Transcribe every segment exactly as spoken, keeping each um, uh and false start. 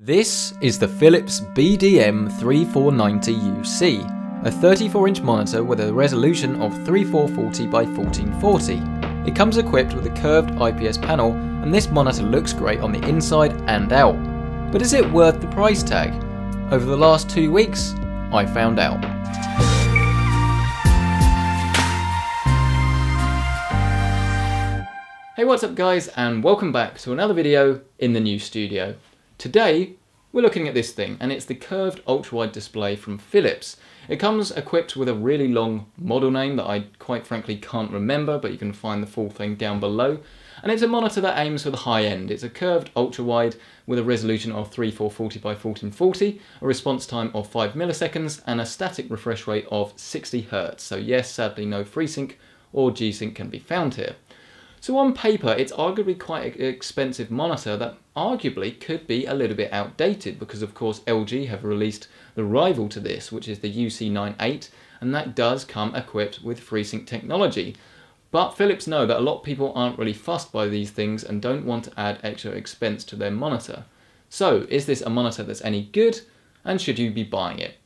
This is the Philips B D M three four nine zero U C, a thirty-four inch monitor with a resolution of thirty-four forty by fourteen forty. It comes equipped with a curved I P S panel, and this monitor looks great on the inside and out. But is it worth the price tag? Over the last two weeks, I found out. Hey, what's up guys, and welcome back to another video in the new studio. Today, we're looking at this thing, and it's the curved ultra-wide display from Philips. It comes equipped with a really long model name that I quite frankly can't remember, but you can find the full thing down below. And it's a monitor that aims for the high end. It's a curved ultra-wide with a resolution of thirty-four forty by fourteen forty, a response time of five milliseconds, and a static refresh rate of sixty hertz. So yes, sadly no FreeSync or G-Sync can be found here. So on paper, it's arguably quite an expensive monitor that arguably could be a little bit outdated, because of course L G have released the rival to this, which is the U C ninety-eight, and that does come equipped with FreeSync technology. But Philips know that a lot of people aren't really fussed by these things and don't want to add extra expense to their monitor. So is this a monitor that's any good, and should you be buying it?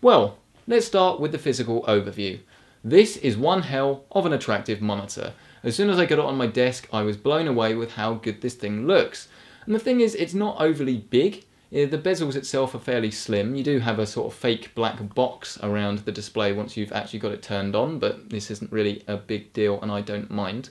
Well, let's start with the physical overview. This is one hell of an attractive monitor. As soon as I got it on my desk, I was blown away with how good this thing looks. And the thing is, it's not overly big. The bezels itself are fairly slim. You do have a sort of fake black box around the display once you've actually got it turned on, but this isn't really a big deal and I don't mind.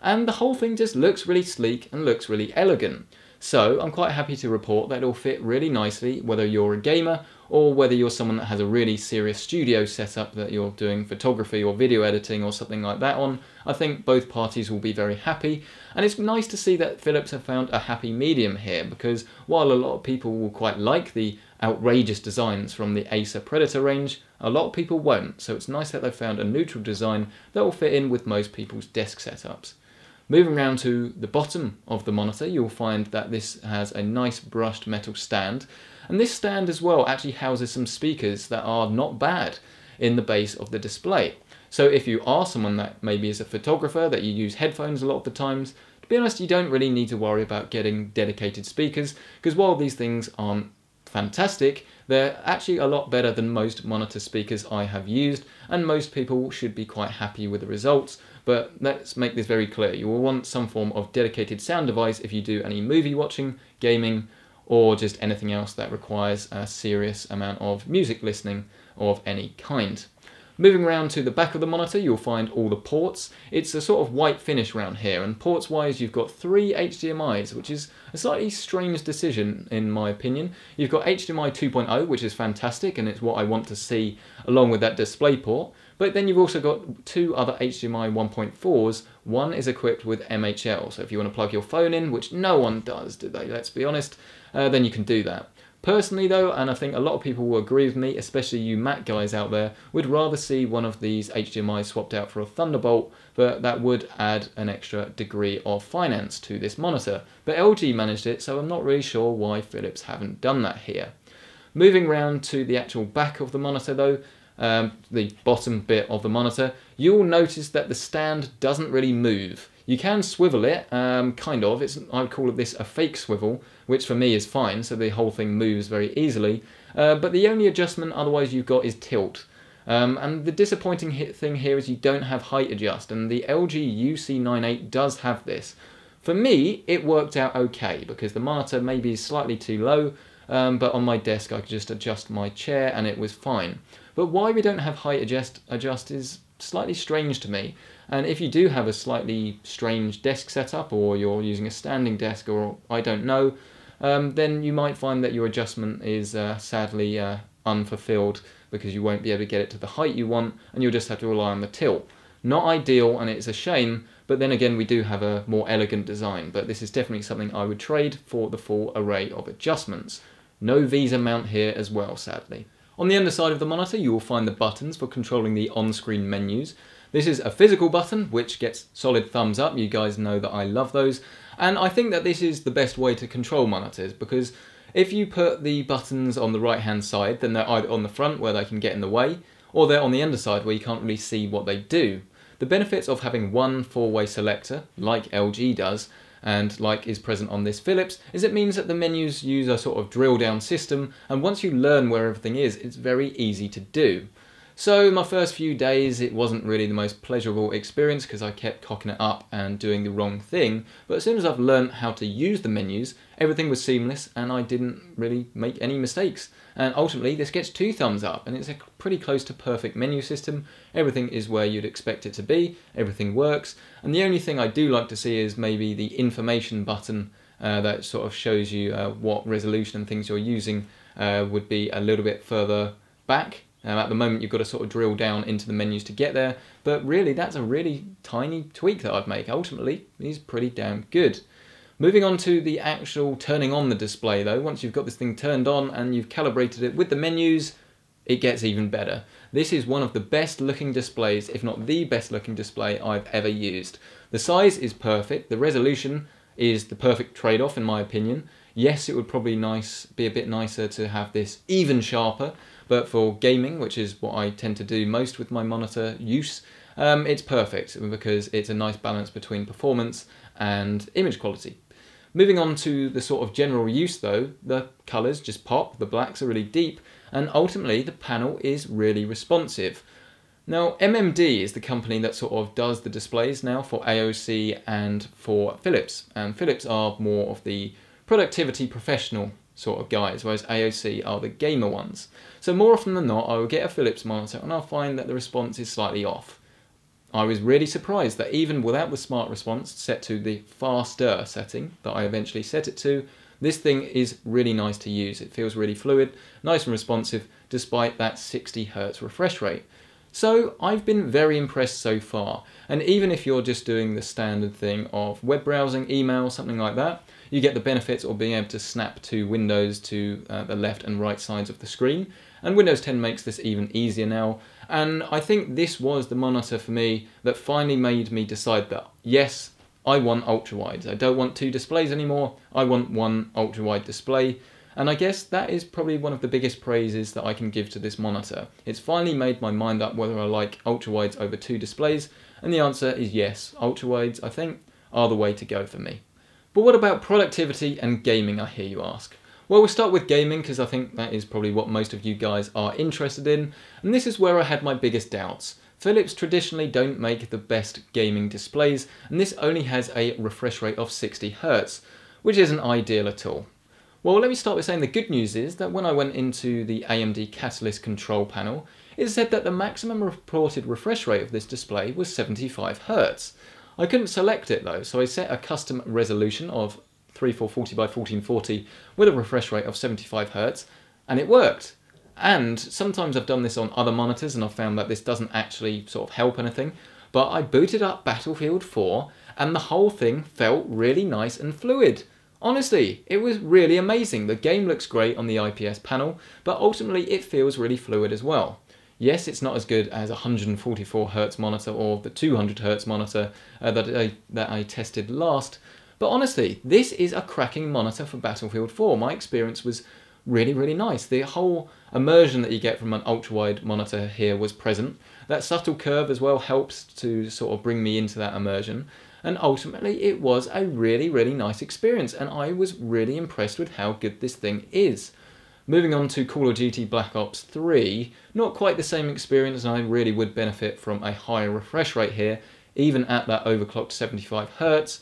And the whole thing just looks really sleek and looks really elegant. So I'm quite happy to report that it'll fit really nicely, whether you're a gamer or whether you're someone that has a really serious studio setup that you're doing photography or video editing or something like that on. I think both parties will be very happy, and it's nice to see that Philips have found a happy medium here, because while a lot of people will quite like the outrageous designs from the Acer Predator range, a lot of people won't, so it's nice that they've found a neutral design that will fit in with most people's desk setups. Moving around to the bottom of the monitor, you'll find that this has a nice brushed metal stand, and this stand as well actually houses some speakers that are not bad in the base of the display. So if you are someone that maybe is a photographer, that you use headphones a lot of the times, to be honest, you don't really need to worry about getting dedicated speakers, because while these things aren't fantastic, they're actually a lot better than most monitor speakers I have used, and most people should be quite happy with the results. But let's make this very clear, you will want some form of dedicated sound device if you do any movie watching, gaming, or just anything else that requires a serious amount of music listening of any kind. Moving around to the back of the monitor, you'll find all the ports. It's a sort of white finish round here, and ports wise you've got three H D M Is, which is a slightly strange decision in my opinion. You've got H D M I two point oh, which is fantastic, and it's what I want to see along with that DisplayPort. But then you've also got two other H D M I one point fours. One is equipped with M H L, so if you want to plug your phone in, which no one does, do they? Let's be honest, uh, then you can do that. Personally though, and I think a lot of people will agree with me, especially you Mac guys out there, would rather see one of these H D M Is swapped out for a Thunderbolt, but that would add an extra degree of finance to this monitor. But L G managed it, so I'm not really sure why Philips haven't done that here. Moving round to the actual back of the monitor though, um, the bottom bit of the monitor, you'll notice that the stand doesn't really move. You can swivel it, um, kind of. It's, I would call this a fake swivel, which for me is fine, so the whole thing moves very easily. Uh, but the only adjustment otherwise you've got is tilt. Um, and the disappointing thing here is you don't have height adjust, and the L G U C ninety-eight does have this. For me, it worked out okay, because the monitor maybe is slightly too low, um, but on my desk I could just adjust my chair and it was fine. But why we don't have height adjust, adjust is slightly strange to me, and if you do have a slightly strange desk setup, or you're using a standing desk, or I don't know, um, then you might find that your adjustment is uh, sadly uh, unfulfilled, because you won't be able to get it to the height you want, and you'll just have to rely on the tilt. Not ideal, and it's a shame, but then again we do have a more elegant design, but this is definitely something I would trade for the full array of adjustments. No Visa mount here as well, sadly. On the underside of the monitor, you will find the buttons for controlling the on-screen menus. This is a physical button, which gets solid thumbs up. You guys know that I love those. And I think that this is the best way to control monitors, because if you put the buttons on the right-hand side, then they're either on the front where they can get in the way, or they're on the underside where you can't really see what they do. The benefits of having one four-way selector, like L G does, and like is present on this Philips, is it means that the menus use a sort of drill down system, and once you learn where everything is, it's very easy to do. So my first few days, it wasn't really the most pleasurable experience because I kept cocking it up and doing the wrong thing, but as soon as I've learned how to use the menus, everything was seamless and I didn't really make any mistakes. And ultimately this gets two thumbs up, and it's a pretty close to perfect menu system. Everything is where you'd expect it to be, everything works, and the only thing I do like to see is maybe the information button uh, that sort of shows you uh, what resolution and things you're using uh, would be a little bit further back. Um, at the moment, you've got to sort of drill down into the menus to get there, but really that's a really tiny tweak that I'd make. Ultimately, it's pretty damn good. Moving on to the actual turning on the display though, once you've got this thing turned on and you've calibrated it with the menus, it gets even better. This is one of the best looking displays, if not the best looking display I've ever used. The size is perfect, the resolution is the perfect trade-off in my opinion. Yes, it would probably nice, be a bit nicer to have this even sharper, but for gaming, which is what I tend to do most with my monitor use, um, it's perfect because it's a nice balance between performance and image quality. Moving on to the sort of general use though, the colours just pop, the blacks are really deep, and ultimately the panel is really responsive. Now, M M D is the company that sort of does the displays now for A O C and for Philips, and Philips are more of the productivity professional sort of guys, whereas A O C are the gamer ones. So more often than not, I will get a Philips monitor and I'll find that the response is slightly off. I was really surprised that even without the smart response set to the faster setting that I eventually set it to, this thing is really nice to use. It feels really fluid, nice and responsive, despite that sixty hertz refresh rate. So I've been very impressed so far, and even if you're just doing the standard thing of web browsing, email, something like that, you get the benefits of being able to snap two windows to uh, the left and right sides of the screen, and Windows ten makes this even easier now, and I think this was the monitor for me that finally made me decide that, yes, I want ultra-wides. I don't want two displays anymore, I want one ultra-wide display. And I guess that is probably one of the biggest praises that I can give to this monitor. It's finally made my mind up whether I like ultra-wides over two displays, and the answer is yes, ultra-wides, I think, are the way to go for me. But what about productivity and gaming, I hear you ask? Well, we'll start with gaming, because I think that is probably what most of you guys are interested in, and this is where I had my biggest doubts. Philips traditionally don't make the best gaming displays, and this only has a refresh rate of sixty hertz, which isn't ideal at all. Well, let me start with saying the good news is that when I went into the A M D Catalyst control panel, it said that the maximum reported refresh rate of this display was seventy-five hertz. I couldn't select it though, so I set a custom resolution of thirty-four forty by fourteen forty with a refresh rate of seventy-five hertz, and it worked. And sometimes I've done this on other monitors and I've found that this doesn't actually sort of help anything, but I booted up Battlefield four and the whole thing felt really nice and fluid. Honestly, it was really amazing. The game looks great on the I P S panel, but ultimately it feels really fluid as well. Yes, it's not as good as a one forty-four hertz monitor or the two hundred hertz monitor uh, that, I, that I tested last, but honestly, this is a cracking monitor for Battlefield four. My experience was really, really nice. The whole immersion that you get from an ultra-wide monitor here was present. That subtle curve as well helps to sort of bring me into that immersion. And ultimately it was a really, really nice experience, and I was really impressed with how good this thing is. Moving on to Call of Duty Black Ops three, not quite the same experience, and I really would benefit from a higher refresh rate here, even at that overclocked seventy-five hertz.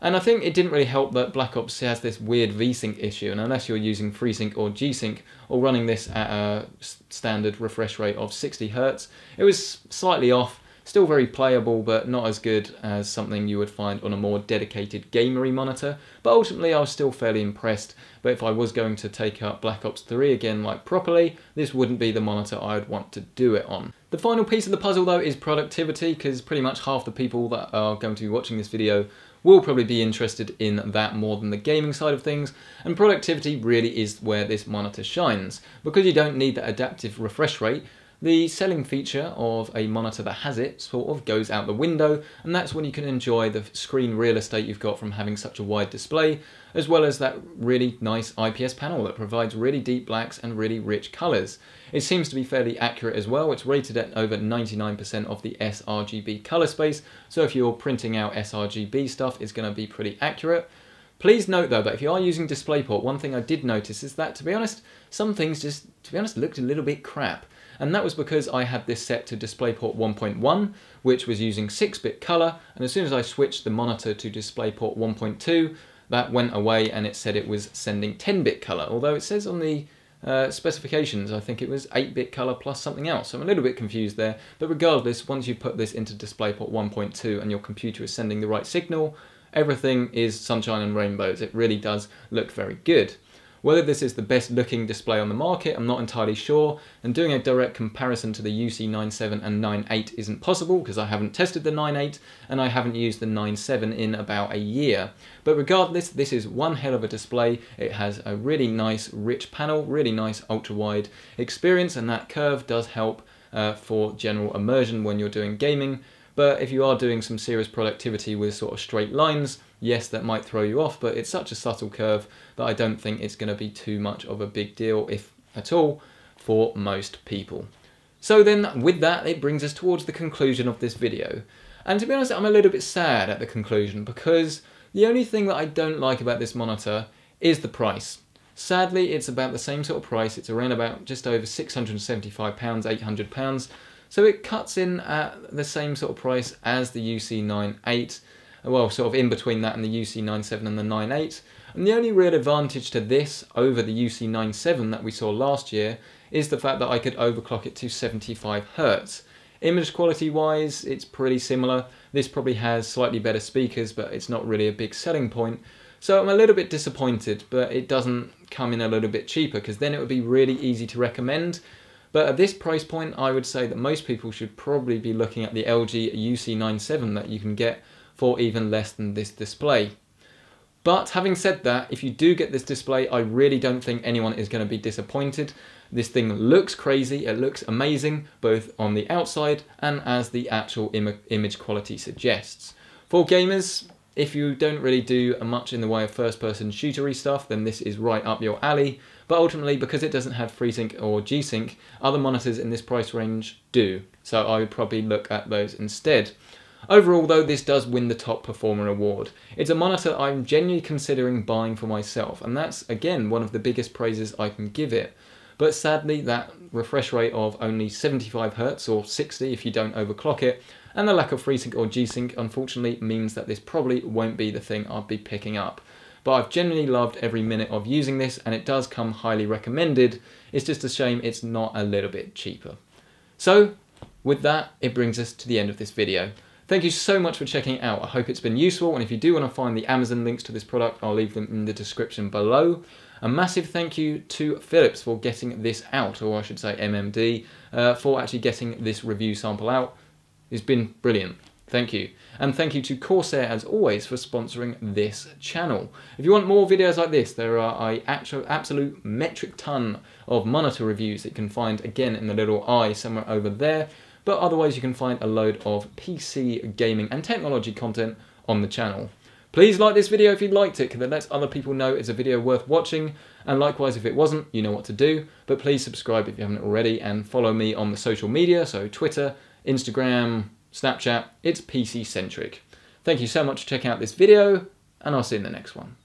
And I think it didn't really help that Black Ops has this weird V-Sync issue, and unless you're using FreeSync or G-Sync, or running this at a standard refresh rate of sixty hertz, it was slightly off. Still very playable, but not as good as something you would find on a more dedicated gamery monitor, but ultimately I was still fairly impressed. But if I was going to take up Black Ops three again like properly, this wouldn't be the monitor I would want to do it on. The final piece of the puzzle though is productivity, because pretty much half the people that are going to be watching this video will probably be interested in that more than the gaming side of things, and productivity really is where this monitor shines, because you don't need that adaptive refresh rate. the selling feature of a monitor that has it sort of goes out the window, and that's when you can enjoy the screen real estate you've got from having such a wide display, as well as that really nice I P S panel that provides really deep blacks and really rich colors. It seems to be fairly accurate as well. It's rated at over ninety-nine percent of the sRGB color space, so if you're printing out sRGB stuff, it's going to be pretty accurate. Please note though that if you are using DisplayPort, one thing I did notice is that, to be honest, some things just, to be honest, looked a little bit crap. And that was because I had this set to DisplayPort one point one, which was using six bit color, and as soon as I switched the monitor to DisplayPort one point two, that went away and it said it was sending ten bit color, although it says on the uh, specifications, I think it was eight bit color plus something else, so I'm a little bit confused there. But regardless, once you put this into DisplayPort one point two and your computer is sending the right signal, everything is sunshine and rainbows. It really does look very good. Whether this is the best looking display on the market, I'm not entirely sure, and doing a direct comparison to the U C ninety-seven and ninety-eight isn't possible because I haven't tested the ninety-eight and I haven't used the ninety-seven in about a year. But regardless, this is one hell of a display. It has a really nice rich panel, really nice ultra wide experience, and that curve does help uh, for general immersion when you're doing gaming. But if you are doing some serious productivity with sort of straight lines, yes, that might throw you off, but it's such a subtle curve that I don't think it's going to be too much of a big deal, if at all, for most people. So then, with that, it brings us towards the conclusion of this video. And to be honest, I'm a little bit sad at the conclusion, because the only thing that I don't like about this monitor is the price. Sadly, it's about the same sort of price. It's around about just over six hundred and seventy-five pounds, eight hundred pounds. So it cuts in at the same sort of price as the U C ninety-eight, well, sort of in between that and the U C ninety-seven and the ninety-eight. And the only real advantage to this over the U C ninety-seven that we saw last year is the fact that I could overclock it to seventy-five hertz. Image quality wise, it's pretty similar. This probably has slightly better speakers, but it's not really a big selling point. So I'm a little bit disappointed, but it doesn't come in a little bit cheaper, because then it would be really easy to recommend. But at this price point, I would say that most people should probably be looking at the L G U C ninety-seven that you can get for even less than this display. But having said that, if you do get this display, I really don't think anyone is going to be disappointed. This thing looks crazy, it looks amazing, both on the outside and as the actual im- image quality suggests. For gamers, if you don't really do much in the way of first-person shootery stuff, then this is right up your alley. But ultimately, because it doesn't have FreeSync or G-Sync, other monitors in this price range do. So I would probably look at those instead. Overall though, this does win the top performer award. It's a monitor I'm genuinely considering buying for myself, and that's, again, one of the biggest praises I can give it. But sadly, that refresh rate of only seventy-five hertz, or sixty if you don't overclock it, and the lack of FreeSync or G-Sync, unfortunately, means that this probably won't be the thing I'll be picking up. But I've generally loved every minute of using this, and it does come highly recommended. It's just a shame it's not a little bit cheaper. So, with that, it brings us to the end of this video. Thank you so much for checking it out. I hope it's been useful, and if you do want to find the Amazon links to this product, I'll leave them in the description below. A massive thank you to Philips for getting this out, or I should say M M D, uh, for actually getting this review sample out. It's been brilliant. Thank you. And thank you to Corsair, as always, for sponsoring this channel. If you want more videos like this, there are an actual, absolute metric ton of monitor reviews that you can find, again, in the little eye somewhere over there. But otherwise, you can find a load of P C gaming and technology content on the channel. Please like this video if you liked it, because that lets other people know it's a video worth watching. And likewise, if it wasn't, you know what to do. But please subscribe if you haven't already, and follow me on the social media, so Twitter, Instagram, Snapchat. It's P C centric. Thank you so much for checking out this video, and I'll see you in the next one.